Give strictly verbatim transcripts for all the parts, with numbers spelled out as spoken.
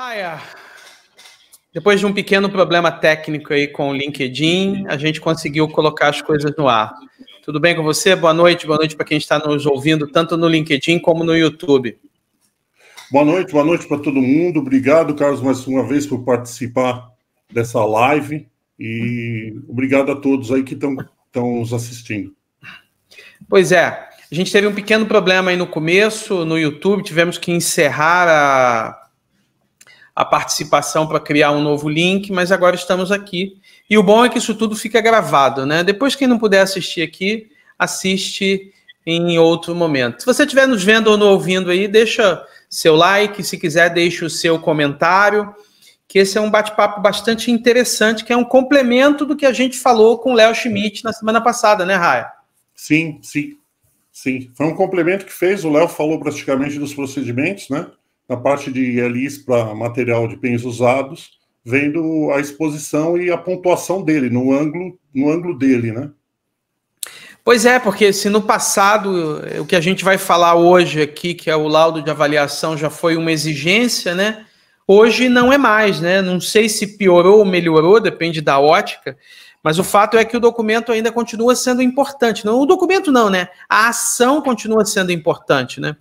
Raya, depois de um pequeno problema técnico aí com o LinkedIn, a gente conseguiu colocar as coisas no ar. Tudo bem com você? Boa noite, boa noite para quem está nos ouvindo, tanto no LinkedIn como no YouTube. Boa noite, boa noite para todo mundo. Obrigado, Carlos, mais uma vez por participar dessa live e obrigado a todos aí que estão nos assistindo. Pois é, a gente teve um pequeno problema aí no começo, no YouTube, tivemos que encerrar a... a participação para criar um novo link, mas agora estamos aqui. E o bom é que isso tudo fica gravado, né? Depois, quem não puder assistir aqui, assiste em outro momento. Se você estiver nos vendo ou nos ouvindo aí, deixa seu like, se quiser, deixa o seu comentário, que esse é um bate-papo bastante interessante, que é um complemento do que a gente falou com o Léo Schmidt na semana passada, né, Raya? Sim, sim, sim. Foi um complemento que fez, o Léo falou praticamente dos procedimentos, né? Na parte de L Is para material de bens usados, vendo a exposição e a pontuação dele, no ângulo, no ângulo dele, né? Pois é, porque se no passado, o que a gente vai falar hoje aqui, que é o laudo de avaliação, já foi uma exigência, né? Hoje não é mais, né? Não sei se piorou ou melhorou, depende da ótica, mas o fato é que o documento ainda continua sendo importante. Não, o documento não, né? A ação continua sendo importante, né?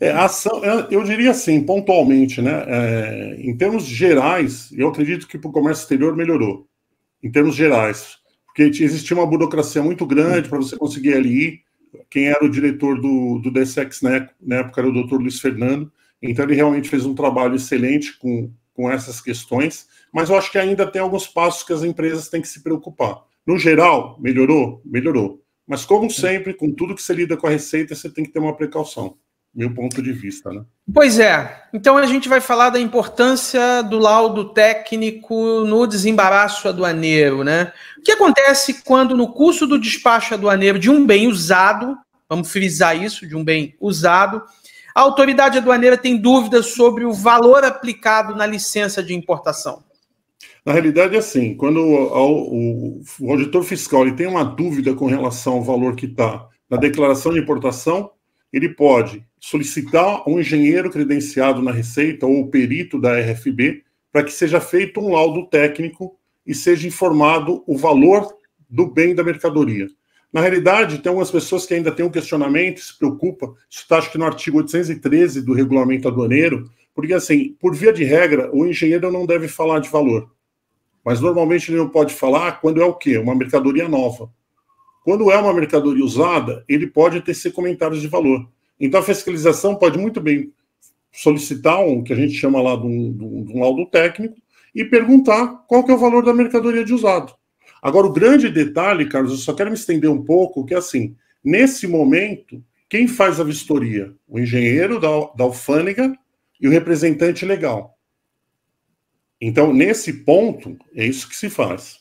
É, a ação, eu diria assim, pontualmente, né? É, em termos gerais, eu acredito que para o comércio exterior melhorou. Em termos gerais. Porque existia uma burocracia muito grande para você conseguir L I. Quem era o diretor do, do D S E X na época era o doutor Luiz Fernando. Então ele realmente fez um trabalho excelente com, com essas questões. Mas eu acho que ainda tem alguns passos que as empresas têm que se preocupar. No geral, melhorou? Melhorou. Mas como sempre, com tudo que você lida com a receita, você tem que ter uma precaução. Meu ponto de vista, né? Pois é. Então a gente vai falar da importância do laudo técnico no desembaraço aduaneiro, né? O que acontece quando no curso do despacho aduaneiro de um bem usado, vamos frisar isso, de um bem usado, a autoridade aduaneira tem dúvidas sobre o valor aplicado na licença de importação? Na realidade é assim, quando o, o, o auditor fiscal ele tem uma dúvida com relação ao valor que está na declaração de importação, ele pode solicitar um engenheiro credenciado na Receita ou perito da R F B para que seja feito um laudo técnico e seja informado o valor do bem da mercadoria. Na realidade, tem algumas pessoas que ainda têm um questionamento, se preocupa, isso está acho que no artigo oitocentos e treze do regulamento aduaneiro, porque assim, por via de regra, o engenheiro não deve falar de valor, mas normalmente ele não pode falar quando é o quê? Uma mercadoria nova. Quando é uma mercadoria usada, ele pode tecer comentários de valor. Então, a fiscalização pode muito bem solicitar um, que a gente chama lá de um, de um, de um laudo técnico, e perguntar qual que é o valor da mercadoria de usado. Agora, o grande detalhe, Carlos, eu só quero me estender um pouco, que é assim, nesse momento, quem faz a vistoria? O engenheiro da, da alfândega e o representante legal. Então, nesse ponto, é isso que se faz.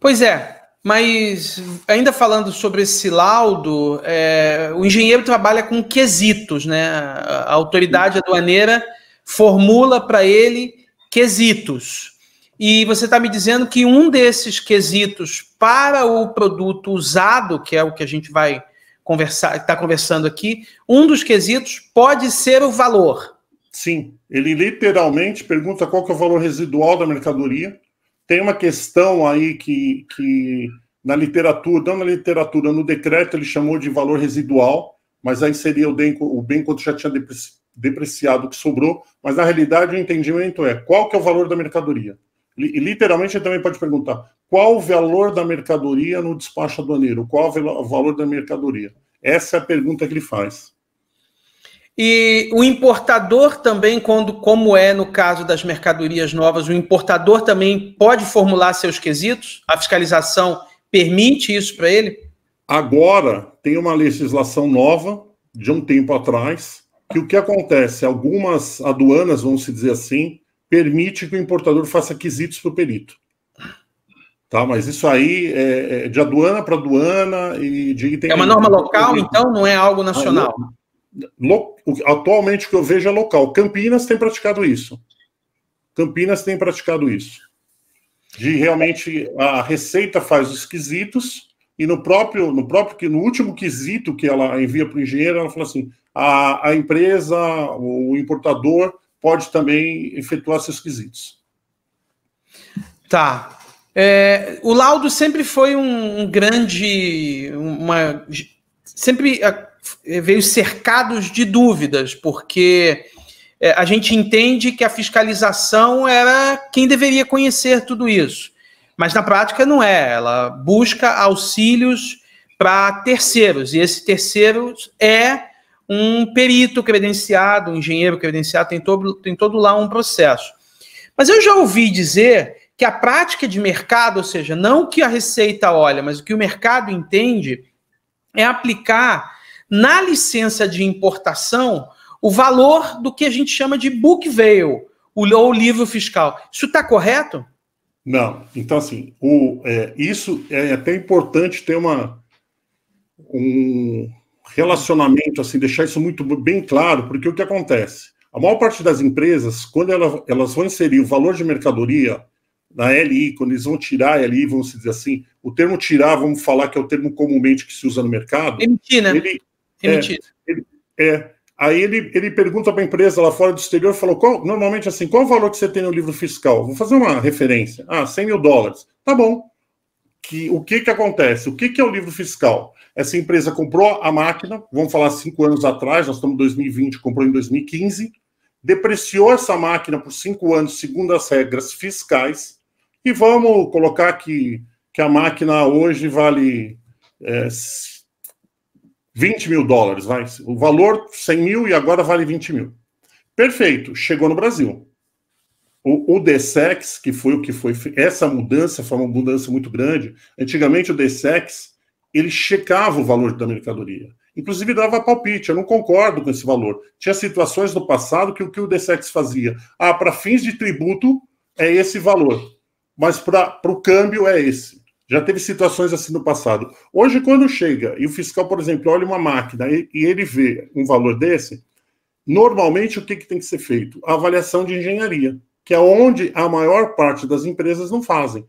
Pois é. Mas, ainda falando sobre esse laudo, é, o engenheiro trabalha com quesitos, né? A autoridade aduaneira formula para ele quesitos. E você está me dizendo que um desses quesitos para o produto usado, que é o que a gente vai conversar, está conversando aqui, um dos quesitos pode ser o valor. Sim, ele literalmente pergunta qual que é o valor residual da mercadoria. Tem uma questão aí que, que na literatura, não na literatura, no decreto ele chamou de valor residual, mas aí seria o bem, o bem quando já tinha depreciado, que sobrou, mas na realidade o entendimento é qual que é o valor da mercadoria. E literalmente ele também pode perguntar qual o valor da mercadoria no despacho aduaneiro, qual o valor da mercadoria. Essa é a pergunta que ele faz. E o importador também, quando, como é no caso das mercadorias novas, o importador também pode formular seus quesitos? A fiscalização permite isso para ele? Agora, tem uma legislação nova, de um tempo atrás, que o que acontece, algumas aduanas, vamos dizer assim, permite que o importador faça quesitos para o perito. Tá, mas isso aí é de aduana para aduana e de item. É uma norma local, então, não é algo nacional? Aí, atualmente o que eu vejo é local. Campinas tem praticado isso. Campinas tem praticado isso. De realmente a Receita faz os quesitos e no próprio, no próprio, no último quesito que ela envia para o engenheiro, ela fala assim: a, a empresa, o importador pode também efetuar seus quesitos. Tá. É, o laudo sempre foi um, um grande... Uma, sempre veio cercado de dúvidas, porque a gente entende que a fiscalização era quem deveria conhecer tudo isso. Mas na prática não é, ela busca auxílios para terceiros, e esse terceiro é um perito credenciado, um engenheiro credenciado, tem todo, tem todo lá um processo. Mas eu já ouvi dizer que a prática de mercado, ou seja, não o que a Receita olha, mas o que o mercado entende, é aplicar na licença de importação o valor do que a gente chama de book value, ou livro fiscal. Isso está correto? Não. Então, assim, o, é, isso é até importante ter uma, um relacionamento, assim, deixar isso muito bem claro, porque o que acontece? A maior parte das empresas, quando ela, elas vão inserir o valor de mercadoria na L I, quando eles vão tirar a L I, vamos dizer assim, o termo tirar, vamos falar que é o termo comumente que se usa no mercado. Emitir, né? Ele, Emitir. É, ele, é, aí ele, ele pergunta para a empresa lá fora do exterior, falou, qual, normalmente assim, qual o valor que você tem no livro fiscal? Vou fazer uma referência. Ah, cem mil dólares. Tá bom. Que, o que, que acontece? O que, que é o livro fiscal? Essa empresa comprou a máquina, vamos falar cinco anos atrás, nós estamos em dois mil e vinte, comprou em dois mil e quinze, depreciou essa máquina por cinco anos, segundo as regras fiscais, e vamos colocar que, que a máquina hoje vale é, vinte mil dólares, vai. O valor cem mil e agora vale vinte mil. Perfeito, chegou no Brasil. O, o D SEX, que foi o que foi, essa mudança foi uma mudança muito grande. Antigamente o D SEX, ele checava o valor da mercadoria. Inclusive dava palpite, eu não concordo com esse valor. Tinha situações no passado que o que o D SEX fazia? Ah, para fins de tributo é esse valor, mas para o câmbio é esse. Já teve situações assim no passado. Hoje, quando chega e o fiscal, por exemplo, olha uma máquina e, e ele vê um valor desse, normalmente o que, que tem que ser feito? A avaliação de engenharia, que é onde a maior parte das empresas não fazem.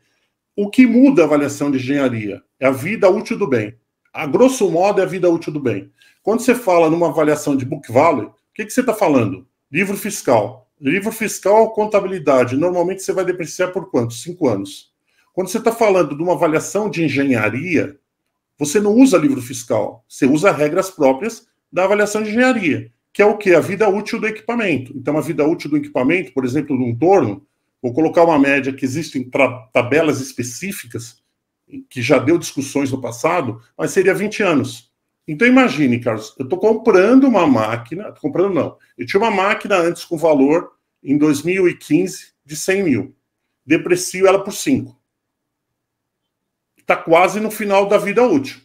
O que muda a avaliação de engenharia? É a vida útil do bem. A grosso modo, é a vida útil do bem. Quando você fala numa avaliação de book value, o que, que você está falando? Livro fiscal. Livro fiscal, contabilidade. Normalmente, você vai depreciar por quanto? Cinco anos. Quando você está falando de uma avaliação de engenharia, você não usa livro fiscal. Você usa regras próprias da avaliação de engenharia, que é o quê? A vida útil do equipamento. Então, a vida útil do equipamento, por exemplo, de um torno, vou colocar uma média que existem tabelas específicas, que já deu discussões no passado, mas seria vinte anos. Então, imagine, Carlos, eu estou comprando uma máquina... Comprando não. Eu tinha uma máquina antes com valor, em dois mil e quinze, de cem mil. Deprecio ela por cinco. Está quase no final da vida útil.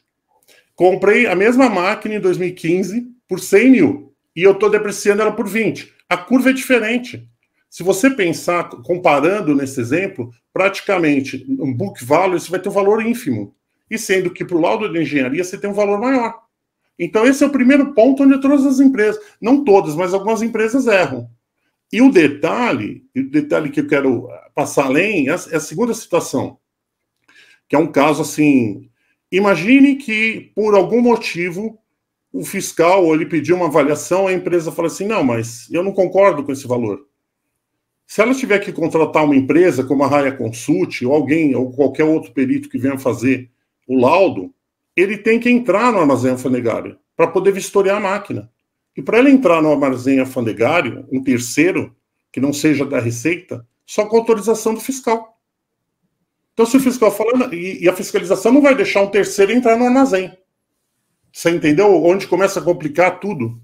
Comprei a mesma máquina em dois mil e quinze por cem mil e eu estou depreciando ela por vinte. A curva é diferente. Se você pensar, comparando nesse exemplo, praticamente um book value, você vai ter um valor ínfimo. E sendo que para o laudo de engenharia você tem um valor maior. Então esse é o primeiro ponto onde todas as empresas, não todas, mas algumas empresas erram. E o detalhe, e o detalhe que eu quero passar além é a segunda situação, que é um caso assim, imagine que por algum motivo o fiscal, ele pediu uma avaliação, a empresa fala assim, não, mas eu não concordo com esse valor. Se ela tiver que contratar uma empresa como a Raya Consult, ou alguém, ou qualquer outro perito que venha fazer o laudo, ele tem que entrar no armazém alfandegário para poder vistoriar a máquina. E para ela entrar no armazém alfandegário, um terceiro, que não seja da Receita, só com autorização do fiscal. Então, se o fiscal fala, e a fiscalização não vai deixar um terceiro entrar no armazém. Você entendeu onde começa a complicar tudo?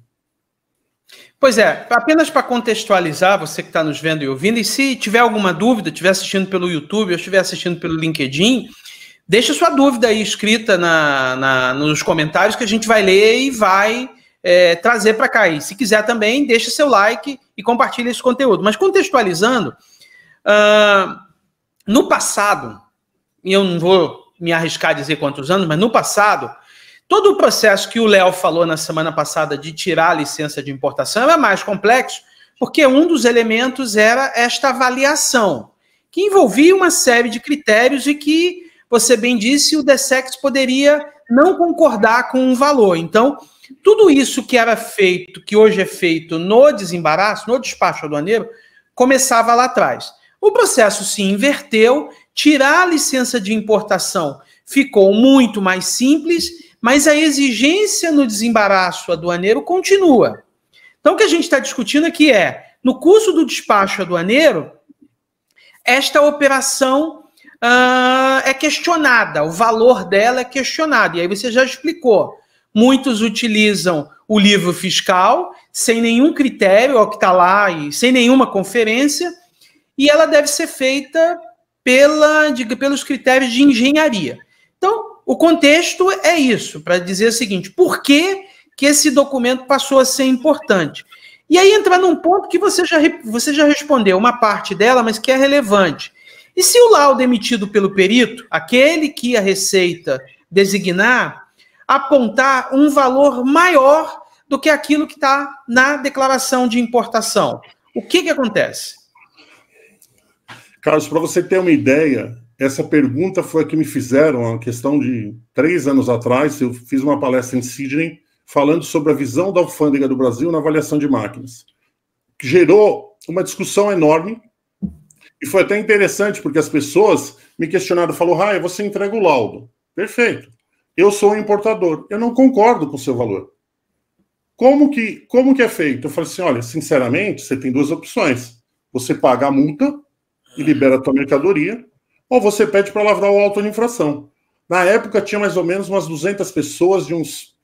Pois é, apenas para contextualizar, você que está nos vendo e ouvindo, e se tiver alguma dúvida, estiver assistindo pelo YouTube ou estiver assistindo pelo LinkedIn, deixa sua dúvida aí escrita na, na, nos comentários que a gente vai ler e vai é, trazer para cá. E se quiser também, deixa seu like e compartilha esse conteúdo. Mas contextualizando, uh, no passado... e eu não vou me arriscar a dizer quantos anos, mas no passado, todo o processo que o Léo falou na semana passada de tirar a licença de importação era mais complexo, porque um dos elementos era esta avaliação, que envolvia uma série de critérios e que você bem disse, o D SEX poderia não concordar com um valor. Então, tudo isso que era feito, que hoje é feito no desembaraço, no despacho aduaneiro, começava lá atrás. O processo se inverteu, tirar a licença de importação ficou muito mais simples, mas a exigência no desembaraço aduaneiro continua. Então, o que a gente está discutindo aqui é, no curso do despacho aduaneiro, esta operação uh, é questionada, o valor dela é questionado. E aí você já explicou. Muitos utilizam o livro fiscal, sem nenhum critério, ao que está lá, e sem nenhuma conferência, e ela deve ser feita pela, diga, pelos critérios de engenharia. Então, o contexto é isso, para dizer o seguinte, por que, que esse documento passou a ser importante? E aí entra num ponto que você já, você já respondeu, uma parte dela, mas que é relevante. E se o laudo emitido pelo perito, aquele que a Receita designar, apontar um valor maior do que aquilo que está na declaração de importação. O que que acontece? Carlos, para você ter uma ideia, essa pergunta foi a que me fizeram há questão de três anos atrás. Eu fiz uma palestra em Sydney falando sobre a visão da alfândega do Brasil na avaliação de máquinas, que gerou uma discussão enorme e foi até interessante porque as pessoas me questionaram, falaram, Raya, você entrega o laudo. Perfeito. Eu sou um importador, eu não concordo com o seu valor. Como que, como que é feito? Eu falei assim, olha, sinceramente, você tem duas opções. Você paga a multa e libera a tua mercadoria, ou você pede para lavrar o auto de infração. Na época, tinha mais ou menos umas duzentas pessoas, de uns...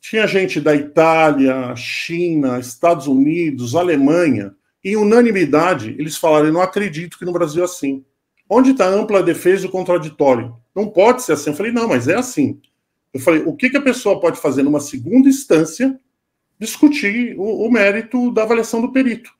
tinha gente da Itália, China, Estados Unidos, Alemanha, e unanimidade, eles falaram, eu não acredito que no Brasil é assim. Onde está a ampla defesa e o contraditório? Não pode ser assim. Eu falei, não, mas é assim. Eu falei, o que, que a pessoa pode fazer numa segunda instância discutir o, o mérito da avaliação do perito?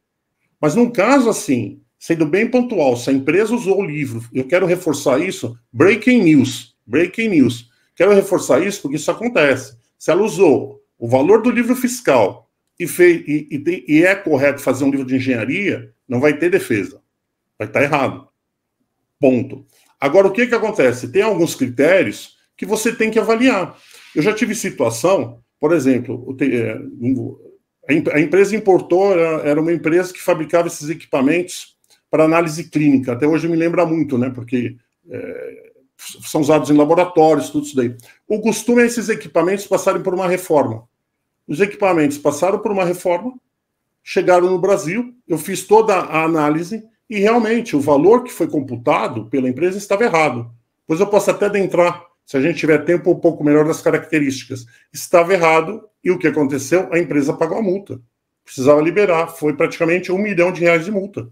Mas num caso assim, sendo bem pontual, se a empresa usou o livro, eu quero reforçar isso, breaking news, breaking news. Quero reforçar isso porque isso acontece. Se ela usou o valor do livro fiscal e, fez, e, e, e é correto fazer um livro de engenharia, não vai ter defesa. Vai estar errado. Ponto. Agora, o que, que acontece? Tem alguns critérios que você tem que avaliar. Eu já tive situação, por exemplo, a empresa importou, era uma empresa que fabricava esses equipamentos para análise clínica. Até hoje me lembra muito, né? Porque é, são usados em laboratórios, tudo isso daí. O costume é esses equipamentos passarem por uma reforma. Os equipamentos passaram por uma reforma, chegaram no Brasil, eu fiz toda a análise e realmente o valor que foi computado pela empresa estava errado. Pois eu posso até adentrar, se a gente tiver tempo, um pouco melhor das características. Estava errado, e o que aconteceu? A empresa pagou a multa. Precisava liberar, foi praticamente um milhão de reais de multa.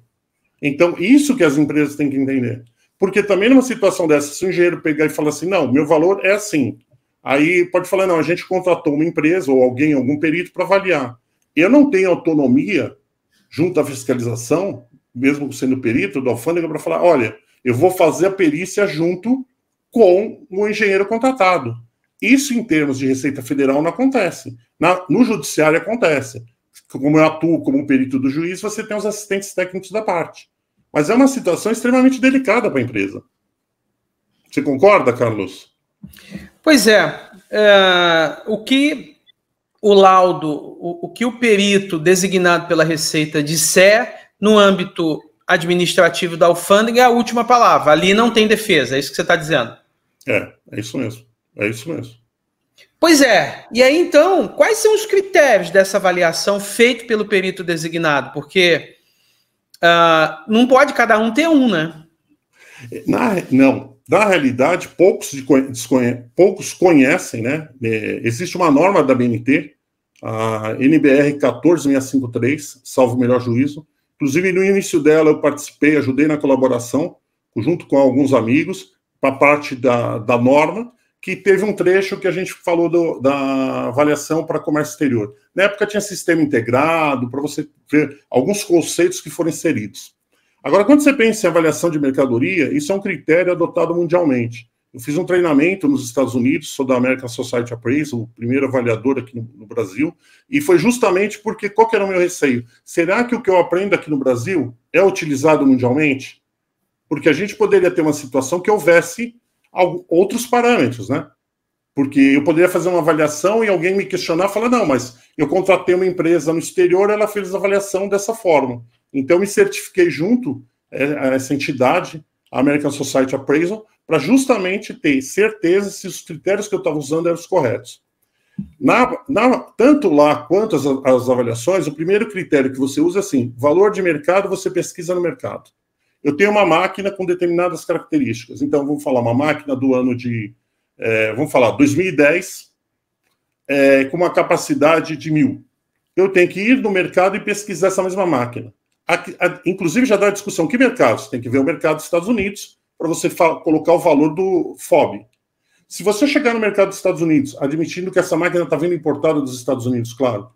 Então, isso que as empresas têm que entender. Porque também numa situação dessa, se o engenheiro pegar e falar assim, não, meu valor é assim. Aí pode falar, não, a gente contratou uma empresa ou alguém, algum perito para avaliar. Eu não tenho autonomia junto à fiscalização, mesmo sendo perito da alfândega, para falar, olha, eu vou fazer a perícia junto com o engenheiro contratado. Isso, em termos de Receita Federal, não acontece. Na, no judiciário, acontece. Como eu atuo como perito do juiz, você tem os assistentes técnicos da parte. Mas é uma situação extremamente delicada para a empresa. Você concorda, Carlos? Pois é. é o que o laudo, o, o que o perito designado pela Receita disser no âmbito administrativo da alfândega é a última palavra. Ali não tem defesa, é isso que você está dizendo. É, é isso mesmo. É isso mesmo. Pois é. E aí, então, quais são os critérios dessa avaliação feita pelo perito designado? Porque uh, não pode cada um ter um, né? Na, não. Na realidade, poucos, de, desconhe, poucos conhecem, né? É, existe uma norma da A B N T, a N B R um quatro seis cinco três, salvo o melhor juízo. Inclusive, no início dela, eu participei, ajudei na colaboração, junto com alguns amigos, para a parte da, da norma, que teve um trecho que a gente falou do, da avaliação para comércio exterior. Na época tinha sistema integrado, para você ver alguns conceitos que foram inseridos. Agora, quando você pensa em avaliação de mercadoria, isso é um critério adotado mundialmente. Eu fiz um treinamento nos Estados Unidos, sou da American Society of Appraisers, o primeiro avaliador aqui no, no Brasil, e foi justamente porque, qual que era o meu receio? Será que o que eu aprendo aqui no Brasil é utilizado mundialmente? Porque a gente poderia ter uma situação que houvesse outros parâmetros, né? Porque eu poderia fazer uma avaliação e alguém me questionar e falar, não, mas eu contratei uma empresa no exterior, ela fez a avaliação dessa forma. Então, eu me certifiquei junto a essa entidade, a American Society of Appraisers, para justamente ter certeza se os critérios que eu estava usando eram os corretos. Na, na, tanto lá quanto as, as avaliações, o primeiro critério que você usa é assim, valor de mercado, você pesquisa no mercado. Eu tenho uma máquina com determinadas características. Então, vamos falar uma máquina do ano de... É, vamos falar, dois mil e dez, é, com uma capacidade de mil. Eu tenho que ir no mercado e pesquisar essa mesma máquina. Aqui, a, inclusive, já dá a discussão, que mercado? Você tem que ver o mercado dos Estados Unidos para você colocar o valor do F O B. Se você chegar no mercado dos Estados Unidos, admitindo que essa máquina está vindo importada dos Estados Unidos, claro,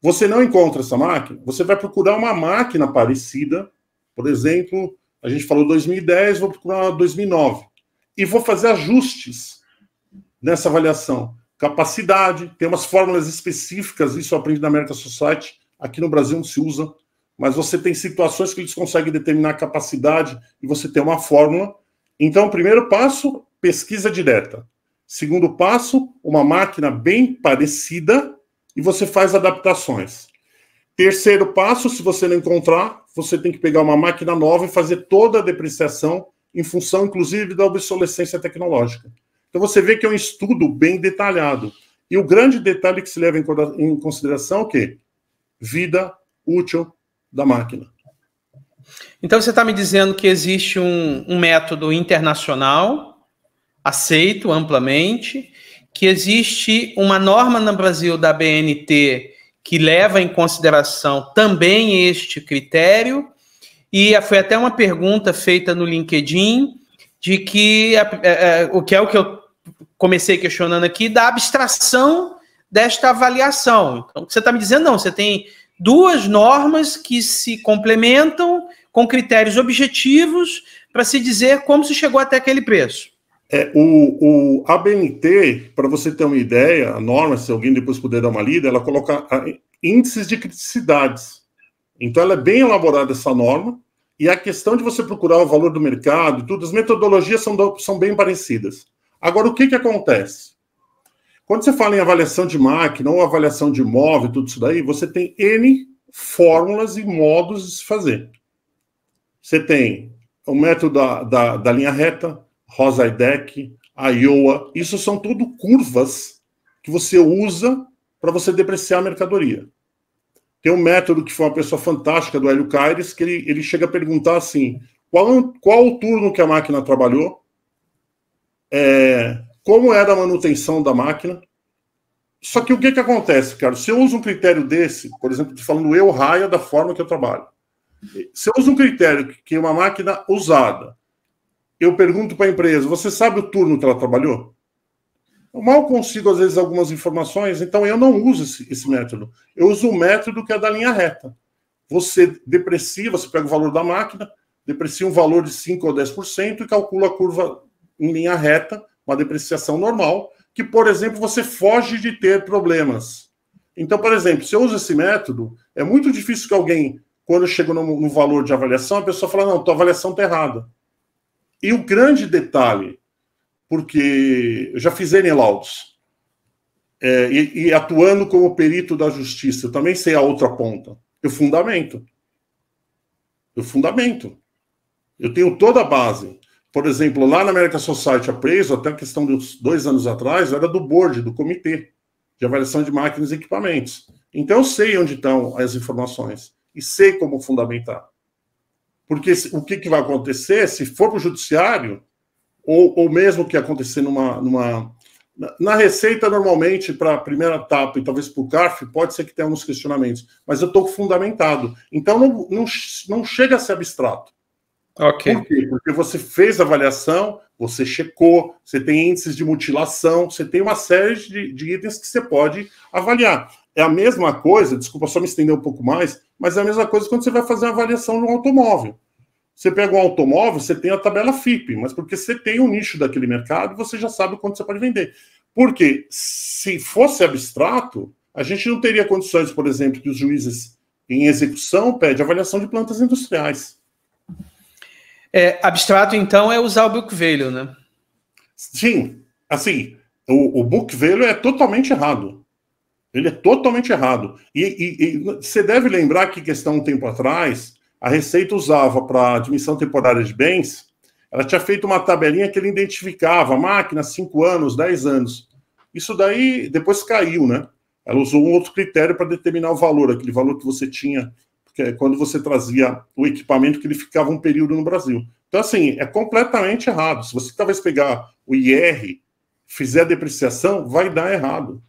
você não encontra essa máquina, você vai procurar uma máquina parecida, por exemplo, a gente falou dois mil e dez, vou procurar uma dois mil e nove, e vou fazer ajustes nessa avaliação. Capacidade, tem umas fórmulas específicas, isso eu aprendi na American Society, aqui no Brasil não se usa, mas você tem situações que eles conseguem determinar a capacidade e você tem uma fórmula. Então, primeiro passo, pesquisa direta. Segundo passo, uma máquina bem parecida e você faz adaptações. Terceiro passo, se você não encontrar, você tem que pegar uma máquina nova e fazer toda a depreciação em função, inclusive, da obsolescência tecnológica. Então, você vê que é um estudo bem detalhado. E o grande detalhe que se leva em consideração é o quê? Vida útil da máquina. Então, você está me dizendo que existe um, um método internacional, aceito amplamente, que existe uma norma no Brasil da A B N T que leva em consideração também este critério, e foi até uma pergunta feita no LinkedIn, de que, o que é o que eu comecei questionando aqui, da abstração desta avaliação. Então, você está me dizendo, não, você tem duas normas que se complementam com critérios objetivos para se dizer como se chegou até aquele preço. É, o, o A B N T, para você ter uma ideia, a norma, se alguém depois puder dar uma lida, ela coloca índices de criticidades. Então, ela é bem elaborada, essa norma. E a questão de você procurar o valor do mercado e tudo, as metodologias são, do, são bem parecidas. Agora, o que, que acontece? Quando você fala em avaliação de máquina ou avaliação de imóvel, tudo isso daí, você tem N fórmulas e modos de se fazer. Você tem o método da, da, da linha reta, Rosa-Deck, I O A, isso são tudo curvas que você usa para você depreciar a mercadoria. Tem um método que foi uma pessoa fantástica, do Helio Caires, que ele, ele chega a perguntar assim, qual, qual o turno que a máquina trabalhou, é, como era a manutenção da máquina. Só que o que, que acontece, cara? Se eu uso um critério desse, por exemplo, estou falando eu, Raya, da forma que eu trabalho. Se eu uso um critério que é uma máquina usada, eu pergunto para a empresa, você sabe o turno que ela trabalhou? Eu mal consigo, às vezes, algumas informações, então eu não uso esse, esse método. Eu uso o método que é da linha reta. Você deprecia, você pega o valor da máquina, deprecia um valor de cinco por cento ou dez por cento e calcula a curva em linha reta, uma depreciação normal, que, por exemplo, você foge de ter problemas. Então, por exemplo, se eu uso esse método, é muito difícil que alguém, quando chega no, no valor de avaliação, a pessoa fala, não, tua avaliação está errada. E o grande detalhe, porque eu já fiz N laudos, é, e, e atuando como perito da justiça, eu também sei a outra ponta. Eu fundamento. Eu fundamento. Eu tenho toda a base. Por exemplo, lá na American Society Appraisers, até a questão de uns dois anos atrás, eu era do board, do comitê de avaliação de máquinas e equipamentos. Então, eu sei onde estão as informações e sei como fundamentar. Porque o que, que vai acontecer, se for para o judiciário... Ou, ou mesmo que acontecer numa, numa... Na Receita, normalmente, para a primeira etapa, e talvez para o CARF, pode ser que tenha alguns questionamentos. Mas eu estou fundamentado. Então, não, não, não chega a ser abstrato. Okay. Por quê? Porque você fez a avaliação, você checou, você tem índices de mutilação, você tem uma série de, de itens que você pode avaliar. É a mesma coisa, desculpa só me estender um pouco mais, mas é a mesma coisa quando você vai fazer a avaliação de um automóvel. Você pega um automóvel, você tem a tabela FIPE, mas porque você tem o nicho daquele mercado, você já sabe quanto você pode vender. Porque se fosse abstrato, a gente não teria condições, por exemplo, que os juízes em execução pedem avaliação de plantas industriais. É, abstrato, então, é usar o Buck Velho, né? Sim, assim, o, o book value é totalmente errado. Ele é totalmente errado. E, e, e você deve lembrar que, questão um tempo atrás, a Receita usava para admissão temporária de bens, ela tinha feito uma tabelinha que ele identificava, máquina, cinco anos, dez anos. Isso daí, depois caiu, né? Ela usou um outro critério para determinar o valor, aquele valor que você tinha, porque quando você trazia o equipamento, que ele ficava um período no Brasil. Então, assim, é completamente errado. Se você talvez pegar o I R, fizer a depreciação, vai dar errado.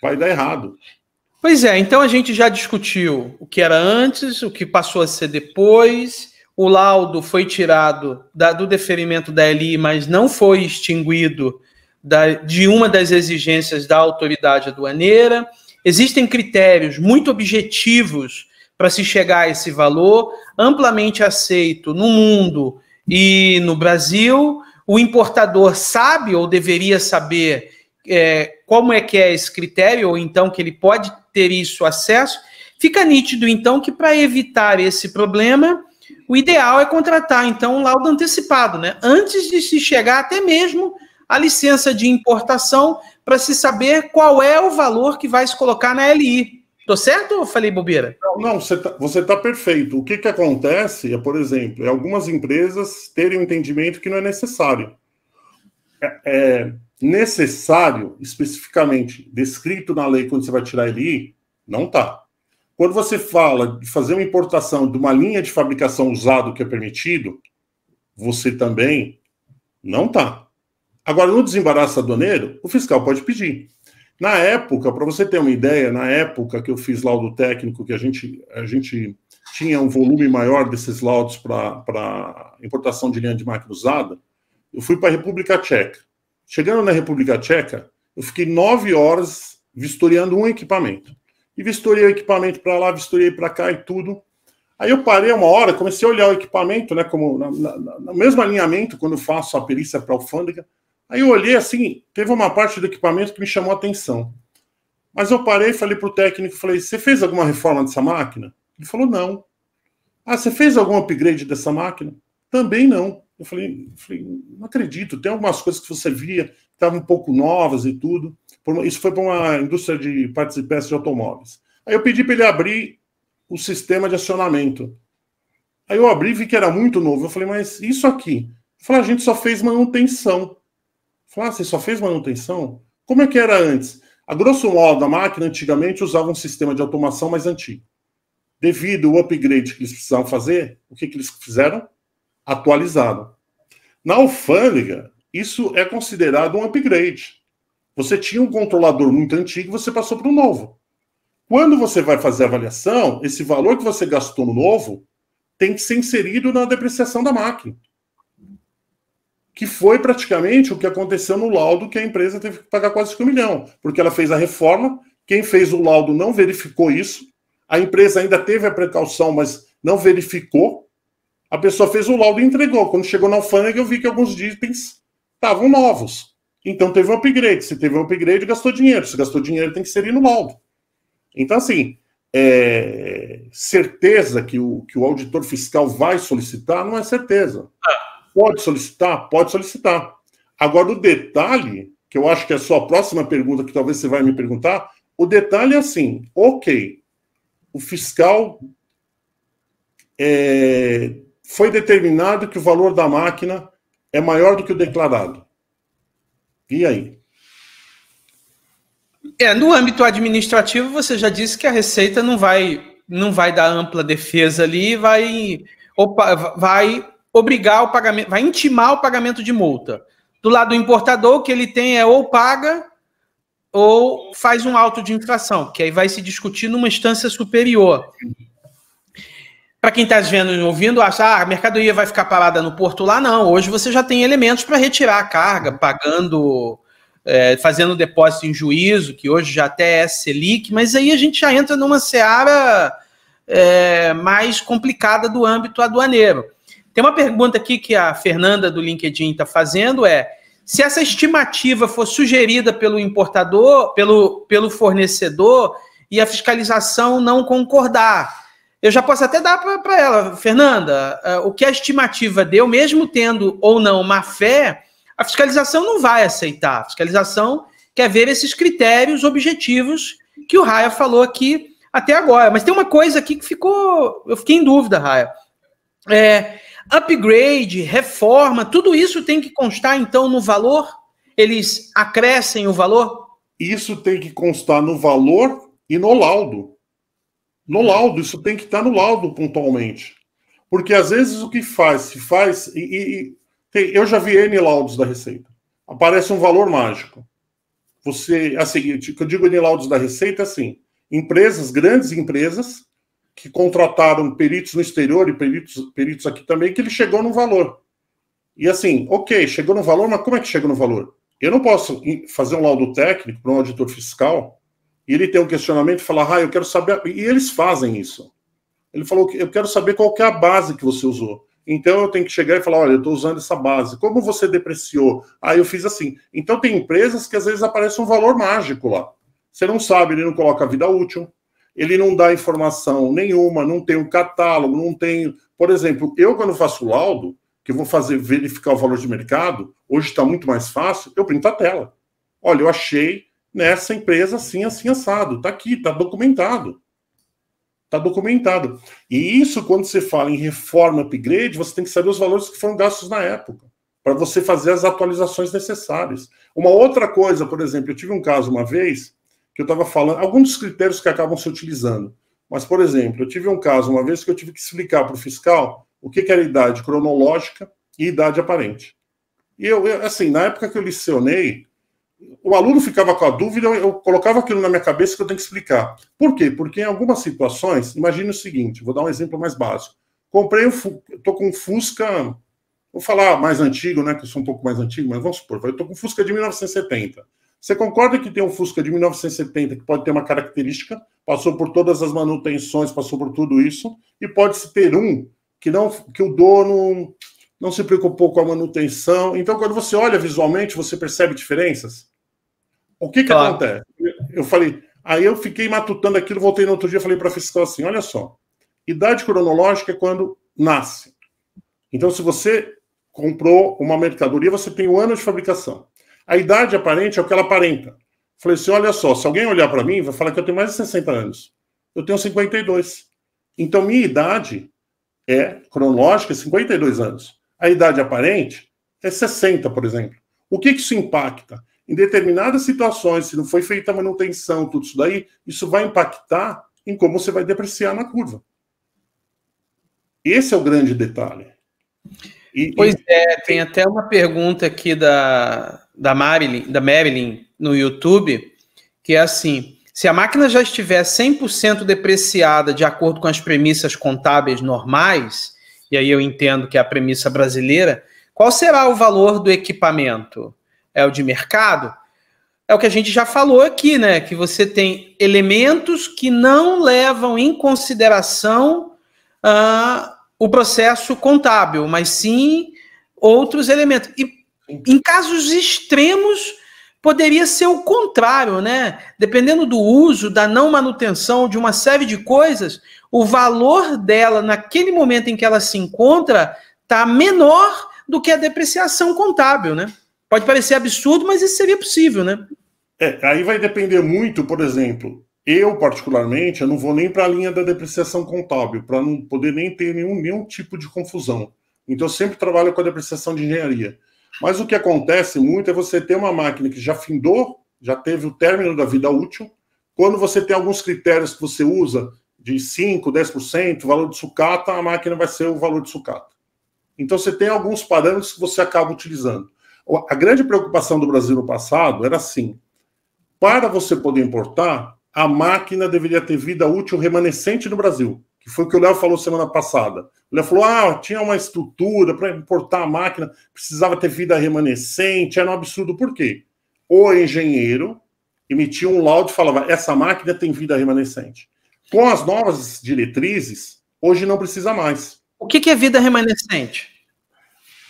Vai dar errado. Pois é, então a gente já discutiu o que era antes, o que passou a ser depois, o laudo foi tirado da, do deferimento da L I, mas não foi extinguido da, de uma das exigências da autoridade aduaneira. Existem critérios muito objetivos para se chegar a esse valor, amplamente aceito no mundo e no Brasil. O importador sabe ou deveria saber é, como é que é esse critério, ou então que ele pode ter isso acesso. Fica nítido, então, que para evitar esse problema, o ideal é contratar, então, um laudo antecipado, né? Antes de se chegar até mesmo à licença de importação, para se saber qual é o valor que vai se colocar na L I. Estou certo ou falei bobeira? Não, não, você tá, você tá perfeito. O que, que acontece é, por exemplo, é algumas empresas terem um entendimento que não é necessário. É, é necessário, especificamente, descrito na lei quando você vai tirar a L I, não tá. Quando você fala de fazer uma importação de uma linha de fabricação usado que é permitido, você também não tá. Agora, no desembaraço aduaneiro, o fiscal pode pedir. Na época, para você ter uma ideia, na época que eu fiz laudo técnico, que a gente, a gente tinha um volume maior desses laudos para importação de linha de máquina usada, eu fui para a República Tcheca. Chegando na República Tcheca, eu fiquei nove horas vistoriando um equipamento. E vistoriei o equipamento para lá, vistoriei para cá e tudo. Aí eu parei uma hora, comecei a olhar o equipamento, né, como na, na, no mesmo alinhamento, quando eu faço a perícia para a alfândega. Aí eu olhei assim, teve uma parte do equipamento que me chamou a atenção. Mas eu parei e falei para o técnico, falei, você fez alguma reforma dessa máquina? Ele falou, não. Ah, você fez algum upgrade dessa máquina? Também não. Eu falei, falei não acredito, tem algumas coisas que você via que estavam um pouco novas e tudo. Isso foi para uma indústria de partes e peças de automóveis. Aí eu pedi para ele abrir o sistema de acionamento. Aí eu abri e vi que era muito novo. Eu falei, mas isso aqui? Eu falei, a gente só fez manutenção. Eu falei, ah, você só fez manutenção? Como é que era antes? A grosso modo, a máquina antigamente usava um sistema de automação mais antigo. Devido ao upgrade que eles precisavam fazer, o que, que eles fizeram? Atualizaram. Na alfândega, isso é considerado um upgrade. Você tinha um controlador muito antigo, você passou para um novo. Quando você vai fazer a avaliação, esse valor que você gastou no novo tem que ser inserido na depreciação da máquina. Que foi praticamente o que aconteceu no laudo, que a empresa teve que pagar quase cinco milhões, porque ela fez a reforma, quem fez o laudo não verificou isso, a empresa ainda teve a precaução, mas não verificou, a pessoa fez o laudo e entregou. Quando chegou na alfândega, eu vi que alguns itens estavam novos. Então teve um upgrade. Se teve um upgrade, gastou dinheiro. Se gastou dinheiro, tem que ser no laudo. Então, assim, é... certeza que o, que o auditor fiscal vai solicitar, não é certeza. Pode solicitar? Pode solicitar. Agora, o detalhe, que eu acho que é a sua próxima pergunta, que talvez você vai me perguntar, o detalhe é assim, ok, o fiscal é... foi determinado que o valor da máquina é maior do que o declarado. E aí? É, no âmbito administrativo, você já disse que a Receita não vai, não vai dar ampla defesa ali, vai, opa, vai obrigar o pagamento, vai intimar o pagamento de multa. Do lado do importador, o que ele tem é ou paga ou faz um auto de infração, que aí vai se discutir numa instância superior. Para quem está vendo e ouvindo, acha ah, a mercadoria vai ficar parada no porto lá. Não, hoje você já tem elementos para retirar a carga, pagando, é, fazendo depósito em juízo, que hoje já até é Selic, mas aí a gente já entra numa seara é, mais complicada do âmbito aduaneiro. Tem uma pergunta aqui que a Fernanda do LinkedIn está fazendo, é se essa estimativa for sugerida pelo importador, pelo, pelo fornecedor e a fiscalização não concordar. Eu já posso até dar para ela, Fernanda, o que a estimativa deu, mesmo tendo ou não má fé, A fiscalização não vai aceitar. A fiscalização quer ver esses critérios objetivos que o Raya falou aqui até agora. Mas tem uma coisa aqui que ficou... Eu fiquei em dúvida, Raya. É, upgrade, reforma, tudo isso tem que constar, então, no valor? Eles acrescem o valor? Isso tem que constar no valor e no laudo. No laudo, isso tem que estar no laudo pontualmente. Porque, às vezes, o que faz, se faz... E, e, tem, eu já vi N laudos da Receita. Aparece um valor mágico. Você, assim, o que eu digo N laudos da Receita é assim, empresas, grandes empresas, que contrataram peritos no exterior e peritos, peritos aqui também, que ele chegou no valor. E assim, ok, chegou no valor, mas como é que chega no valor? Eu não posso fazer um laudo técnico para um auditor fiscal e ele ter um questionamento e falar, ah, eu quero saber... E eles fazem isso. Ele falou, eu quero saber qual que é a base que você usou. Então eu tenho que chegar e falar, olha, eu estou usando essa base. Como você depreciou? Ah, eu fiz assim. Então tem empresas que às vezes aparece um valor mágico lá. Você não sabe, ele não coloca a vida útil, ele não dá informação nenhuma, não tem um catálogo, não tem... Por exemplo, eu quando faço laudo, que eu vou fazer verificar o valor de mercado, hoje está muito mais fácil, eu printo a tela. Olha, eu achei nessa empresa assim, assim, assado. Está aqui, está documentado. Está documentado. E isso, quando você fala em reforma, upgrade, você tem que saber os valores que foram gastos na época, para você fazer as atualizações necessárias. Uma outra coisa, por exemplo, eu tive um caso uma vez... que eu estava falando, alguns dos critérios que acabam se utilizando. Mas, por exemplo, eu tive um caso uma vez que eu tive que explicar para o fiscal o que, que era idade cronológica e idade aparente. E eu, eu, assim, na época que eu licionei, o aluno ficava com a dúvida, eu, eu colocava aquilo na minha cabeça que eu tenho que explicar. Por quê? Porque em algumas situações, imagine o seguinte, vou dar um exemplo mais básico. Comprei, um, estou com um Fusca, vou falar mais antigo, né, que eu sou um pouco mais antigo, mas vamos supor, eu estou com um Fusca de mil novecentos e setenta. Você concorda que tem um Fusca de mil novecentos e setenta que pode ter uma característica, passou por todas as manutenções, passou por tudo isso, e pode-se ter um que, não, que o dono não se preocupou com a manutenção. Então, quando você olha visualmente, você percebe diferenças? O que, que claro. acontece? Eu falei, aí eu fiquei matutando aquilo, voltei no outro dia e falei para a fiscal assim, olha só, idade cronológica é quando nasce. Então, se você comprou uma mercadoria, você tem um ano de fabricação. A idade aparente é o que ela aparenta. Falei assim, olha só, se alguém olhar para mim, vai falar que eu tenho mais de sessenta anos. Eu tenho cinquenta e dois. Então, minha idade é cronológica, cinquenta e dois anos. A idade aparente é sessenta, por exemplo. O que, que isso impacta? Em determinadas situações, se não foi feita a manutenção, tudo isso daí, isso vai impactar em como você vai depreciar na curva. Esse é o grande detalhe. E, pois e... é, tem até uma pergunta aqui da... Da Marilyn, da Marilyn no YouTube, que é assim, se a máquina já estiver cem por cento depreciada de acordo com as premissas contábeis normais, e aí eu entendo que é a premissa brasileira, qual será o valor do equipamento? É o de mercado? É o que a gente já falou aqui, né? Que você tem elementos que não levam em consideração uh, o processo contábil, mas sim outros elementos. E em casos extremos, poderia ser o contrário, né? Dependendo do uso, da não manutenção, de uma série de coisas, o valor dela, naquele momento em que ela se encontra, está menor do que a depreciação contábil, né? Pode parecer absurdo, mas isso seria possível, né? É, aí vai depender muito, por exemplo, eu particularmente, eu não vou nem para a linha da depreciação contábil, para não poder nem ter nenhum, nenhum tipo de confusão. Então, eu sempre trabalho com a depreciação de engenharia. Mas o que acontece muito é você ter uma máquina que já findou, já teve o término da vida útil, quando você tem alguns critérios que você usa, de cinco por cento, dez por cento, valor de sucata, a máquina vai ser o valor de sucata. Então você tem alguns parâmetros que você acaba utilizando. A grande preocupação do Brasil no passado era assim, para você poder importar, a máquina deveria ter vida útil remanescente no Brasil. Foi o que o Léo falou semana passada. O Léo falou, ah, tinha uma estrutura para importar a máquina, precisava ter vida remanescente, era um absurdo. Por quê? O engenheiro emitia um laudo e falava, essa máquina tem vida remanescente. Com as novas diretrizes, hoje não precisa mais. O que é vida remanescente?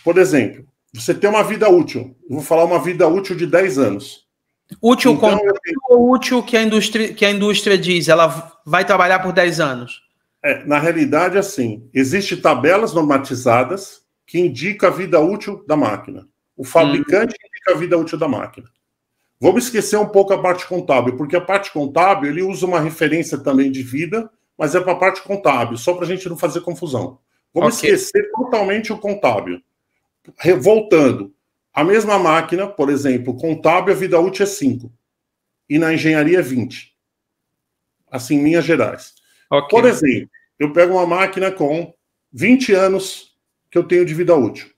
Por exemplo, você tem uma vida útil. Eu vou falar uma vida útil de dez anos. Útil então, como ou útil que a, indústria, que a indústria diz? Ela vai trabalhar por dez anos? É, na realidade, assim, existem tabelas normatizadas que indicam a vida útil da máquina. O fabricante hum. indica a vida útil da máquina. Vamos esquecer um pouco a parte contábil, porque a parte contábil, ele usa uma referência também de vida, mas é para a parte contábil, só para a gente não fazer confusão. Vamos okay. esquecer totalmente o contábil. Voltando, a mesma máquina, por exemplo, contábil, a vida útil é cinco. E na engenharia é vinte. Assim, em linhas gerais. Okay. Por exemplo, eu pego uma máquina com vinte anos que eu tenho de vida útil.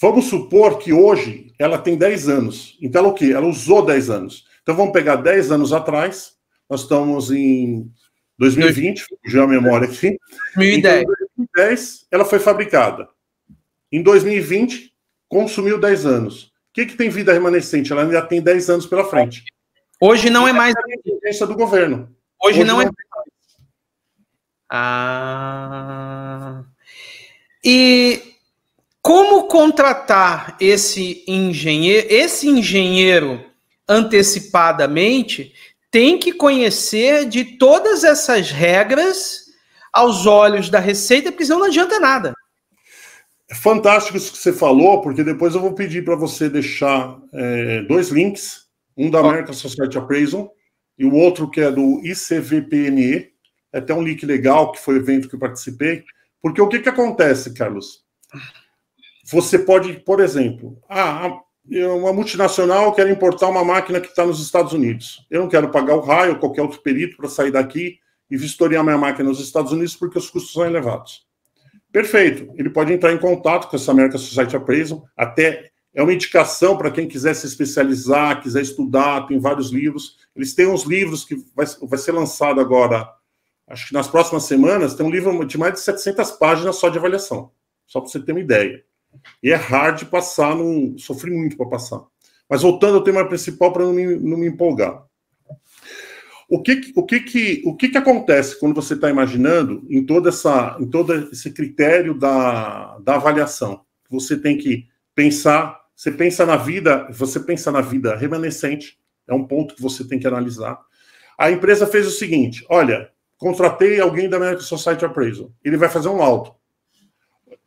Vamos supor que hoje ela tem dez anos. Então, ela o quê? Ela usou dez anos. Então, vamos pegar dez anos atrás. Nós estamos em dois mil e vinte, já a memória aqui. dois mil e dez. Então, em dois mil e dez, ela foi fabricada. Em dois mil e vinte, consumiu dez anos. O que, que tem vida remanescente? Ela ainda tem dez anos pela frente. Hoje não é mais... a exigência do governo. Hoje, hoje não, não é... Ah... E... Como contratar esse engenheiro? Esse engenheiro, antecipadamente, tem que conhecer de todas essas regras aos olhos da Receita, porque senão não adianta nada. É fantástico isso que você falou, porque depois eu vou pedir para você deixar é, dois links, um da American Society of Appraisers e o outro que é do I C V P M E. É até um link legal, que foi o evento que eu participei. Porque o que, que acontece, Carlos? Você pode, por exemplo, ah, uma multinacional quer importar uma máquina que está nos Estados Unidos. Eu não quero pagar o Raya ou qualquer outro perito para sair daqui e vistoriar minha máquina nos Estados Unidos porque os custos são elevados. Perfeito. Ele pode entrar em contato com essa American Society of Appraisers. Até é uma indicação para quem quiser se especializar, quiser estudar, tem vários livros. Eles têm uns livros que vai, vai ser lançado agora, acho que nas próximas semanas, tem um livro de mais de setecentas páginas só de avaliação. Só para você ter uma ideia. E é hard passar, não sofri muito para passar. Mas voltando ao tema principal, para não, não me empolgar. O que, o que, que, o que, que acontece quando você está imaginando em, toda essa, em todo esse critério da, da avaliação? Você tem que pensar, você pensa na vida, você pensa na vida remanescente, é um ponto que você tem que analisar. A empresa fez o seguinte, olha, contratei alguém da American Society of Appraisers, ele vai fazer um laudo.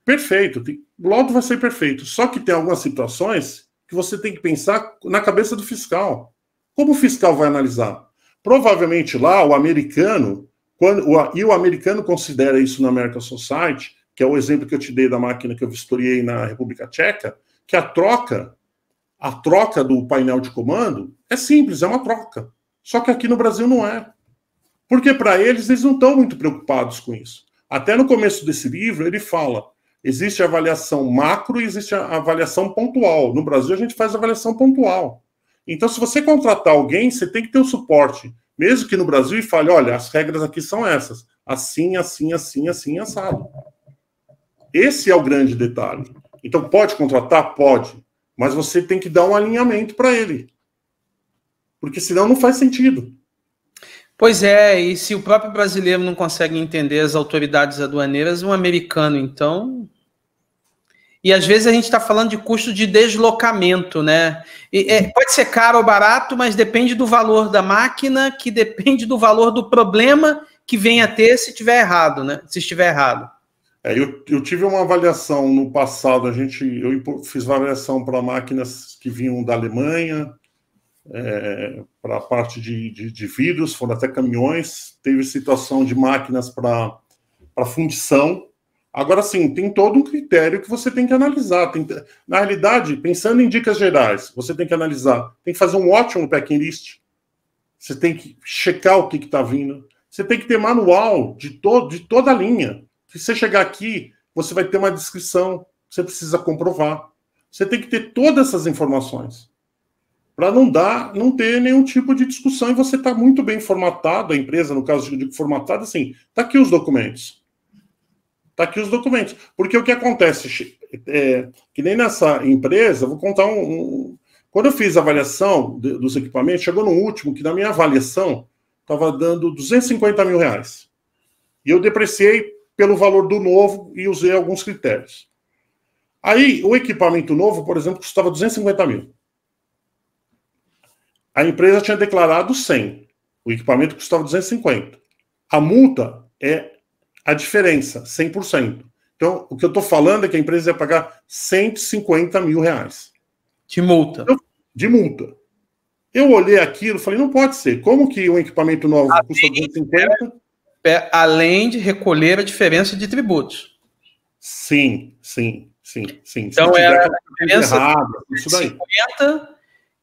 Perfeito, o laudo vai ser perfeito. Só que tem algumas situações que você tem que pensar na cabeça do fiscal. Como o fiscal vai analisar? Provavelmente lá, o americano, quando, o, e o americano considera isso na American Society, que é o exemplo que eu te dei da máquina que eu vistoriei na República Tcheca, que a troca, a troca do painel de comando é simples, é uma troca. Só que aqui no Brasil não é. Porque para eles, eles não estão muito preocupados com isso. Até no começo desse livro, ele fala... Existe a avaliação macro e existe a avaliação pontual. No Brasil, a gente faz avaliação pontual. Então, se você contratar alguém, você tem que ter um suporte. Mesmo que no Brasil, e fale, olha, as regras aqui são essas. Assim, assim, assim, assim, assado. Esse é o grande detalhe. Então, pode contratar? Pode. Mas você tem que dar um alinhamento para ele. Porque senão não faz sentido. Pois é, e se o próprio brasileiro não consegue entender as autoridades aduaneiras, um americano, então... E às vezes a gente está falando de custo de deslocamento, né? E, é, pode ser caro ou barato, mas depende do valor da máquina, que depende do valor do problema que venha a ter se estiver errado, né? Se estiver errado. É, eu, eu tive uma avaliação no passado, a gente, eu fiz uma avaliação para máquinas que vinham da Alemanha, é, para a parte de, de, de vidros, foram até caminhões, teve situação de máquinas para fundição. Agora, sim, tem todo um critério que você tem que analisar. Tem, na realidade, pensando em dicas gerais, você tem que analisar, tem que fazer um ótimo packing list, você tem que checar o que está vindo, você tem que ter manual de, to, de toda a linha. Se você chegar aqui, você vai ter uma descrição, você precisa comprovar. Você tem que ter todas essas informações para não dar, não ter nenhum tipo de discussão, e você está muito bem formatado, a empresa, no caso de formatado, assim, está aqui os documentos. Está aqui os documentos. Porque o que acontece, é, que nem nessa empresa, vou contar um... um quando eu fiz a avaliação de, dos equipamentos, chegou no último, que na minha avaliação, estava dando duzentos e cinquenta mil reais. E eu depreciei pelo valor do novo e usei alguns critérios. Aí, o equipamento novo, por exemplo, custava duzentos e cinquenta mil. A empresa tinha declarado cem. O equipamento custava duzentos e cinquenta. A multa é a diferença, cem por cento. Então, o que eu estou falando é que a empresa ia pagar cento e cinquenta mil reais. De multa. Eu, de multa. Eu olhei aquilo e falei, não pode ser. Como que um equipamento novo além, custa duzentos e cinquenta? É, além de recolher a diferença de tributos. Sim, sim, sim, sim. Então, se era a diferença errado, isso daí. cinquenta,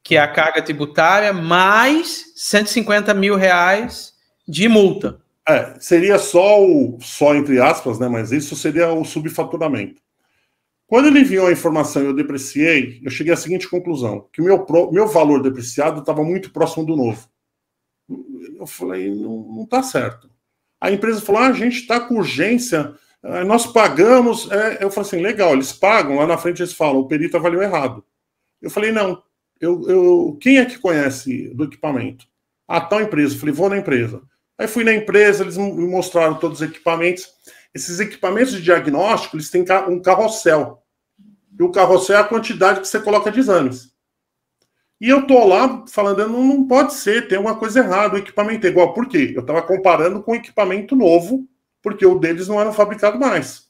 que é a carga tributária, mais cento e cinquenta mil reais de multa. É, seria só o, só entre aspas, né? Mas isso seria o subfaturamento. Quando ele enviou a informação e eu depreciei, eu cheguei à seguinte conclusão, que o meu, meu valor depreciado estava muito próximo do novo. Eu falei, não está certo. A empresa falou, ah, a gente está com urgência, nós pagamos. É, eu falei assim, legal, eles pagam, lá na frente eles falam, o perito avaliou errado. Eu falei, não, eu, eu, quem é que conhece do equipamento? Ah, tal empresa. Eu falei, vou na empresa. Aí fui na empresa, eles me mostraram todos os equipamentos. Esses equipamentos de diagnóstico, eles têm um carrossel. E o carrossel é a quantidade que você coloca de exames. E eu tô lá falando, não, não pode ser, tem alguma coisa errada, o equipamento é igual. Por quê? Eu estava comparando com um equipamento novo, porque o deles não era fabricado mais.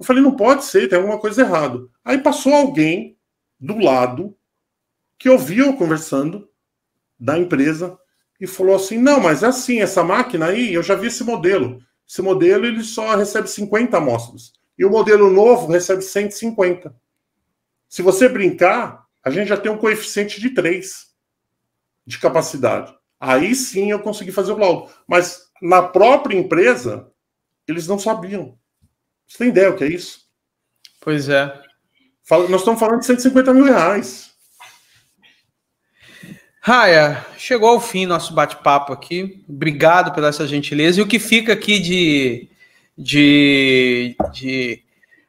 Eu falei, não pode ser, tem alguma coisa errada. Aí passou alguém do lado, que ouviu eu conversando, da empresa, e falou assim, não, mas é assim, essa máquina aí, eu já vi esse modelo. Esse modelo, ele só recebe cinquenta amostras. E o modelo novo recebe cento e cinquenta. Se você brincar, a gente já tem um coeficiente de três de capacidade. Aí sim eu consegui fazer o laudo. Mas na própria empresa, eles não sabiam. Você tem ideia o que é isso? Pois é. Fala, nós estamos falando de cento e cinquenta mil reais. Raya, chegou ao fim nosso bate-papo aqui. Obrigado pela essa gentileza. E o que fica aqui de, de, de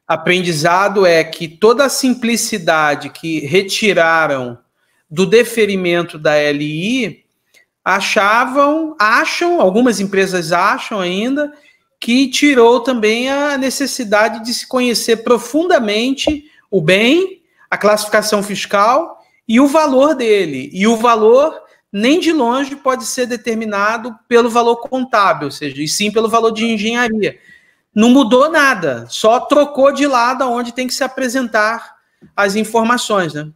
aprendizado é que toda a simplicidade que retiraram do deferimento da L I, achavam, acham, algumas empresas acham ainda, que tirou também a necessidade de se conhecer profundamente o bem, a classificação fiscal e o valor dele. E o valor, nem de longe, pode ser determinado pelo valor contábil, ou seja, e sim pelo valor de engenharia. Não mudou nada, só trocou de lado aonde tem que se apresentar as informações, né?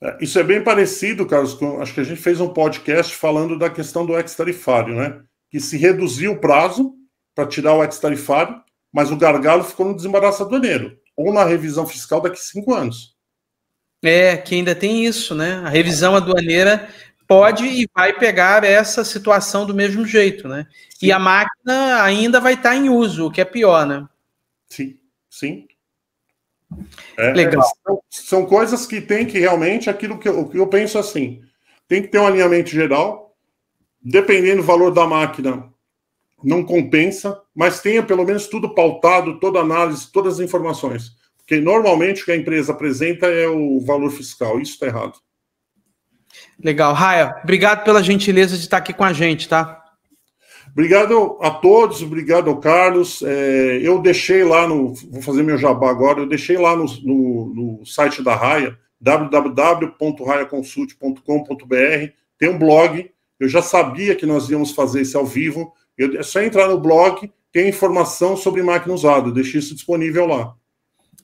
É, isso é bem parecido, Carlos, com, acho que a gente fez um podcast falando da questão do ex-tarifário, né? Que se reduziu o prazo para tirar o ex-tarifário, mas o gargalo ficou no desembaraço aduaneiro, ou na revisão fiscal daqui a cinco anos. É, que ainda tem isso, né? A revisão aduaneira pode e vai pegar essa situação do mesmo jeito, né? Sim. E a máquina ainda vai estar em uso, o que é pior, né? Sim, sim. É, legal. São, são coisas que tem que realmente, aquilo que eu, que eu penso assim, tem que ter um alinhamento geral, dependendo do valor da máquina, não compensa, mas tenha pelo menos tudo pautado, toda análise, todas as informações. Porque normalmente o que a empresa apresenta é o valor fiscal. Isso está errado. Legal. Raya, obrigado pela gentileza de estar aqui com a gente, tá? Obrigado a todos, obrigado ao Carlos. É, eu deixei lá no... Vou fazer meu jabá agora. Eu deixei lá no, no, no site da Raya, w w w ponto raya consult ponto com ponto b r. Tem um blog. Eu já sabia que nós íamos fazer isso ao vivo. Eu, é só entrar no blog, tem informação sobre máquina usada. Eu deixei isso disponível lá.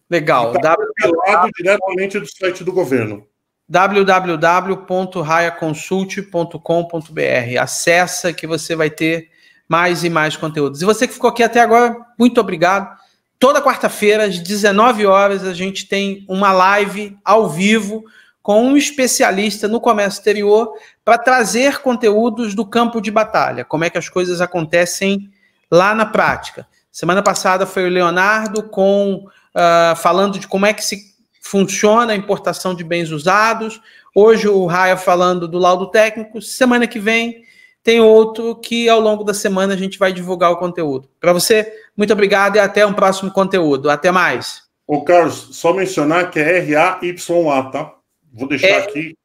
Legal. Tá w... diretamente do site do governo. w w w ponto raya consult ponto com ponto b r. Acessa que você vai ter mais e mais conteúdos. E você que ficou aqui até agora, muito obrigado. Toda quarta-feira, às dezenove horas, a gente tem uma live ao vivo com um especialista no comércio exterior para trazer conteúdos do campo de batalha. Como é que as coisas acontecem lá na prática. Semana passada foi o Leonardo com... Uh, falando de como é que se funciona a importação de bens usados. Hoje o Raya falando do laudo técnico. Semana que vem tem outro que ao longo da semana a gente vai divulgar o conteúdo. Para você, muito obrigado e até um próximo conteúdo. Até mais. Ô Carlos, só mencionar que é R A Y A, tá? Vou deixar aqui.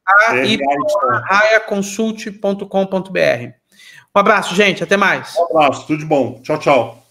raya consult ponto com ponto b r. Um abraço, gente. Até mais. Um abraço. Tudo de bom. Tchau, tchau.